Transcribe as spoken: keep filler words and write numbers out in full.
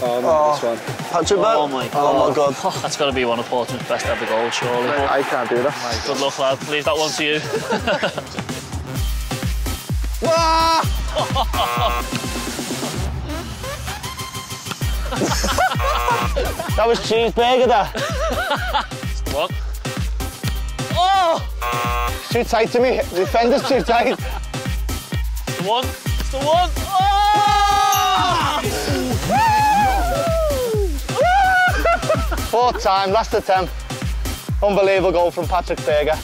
Oh, no, this one. Patrik Berger. Oh, my God. Oh, my God. Oh, that's got to be one of Portsmouth's best ever goals, surely. I can't do that. Good luck, lad. Leave that one to you. That was cheeseburger, that. What? Oh! It's too tight to me. The defender's too tight. It's the one. It's the one. Oh! Fourth time, last attempt. Unbelievable goal from Patrik Berger.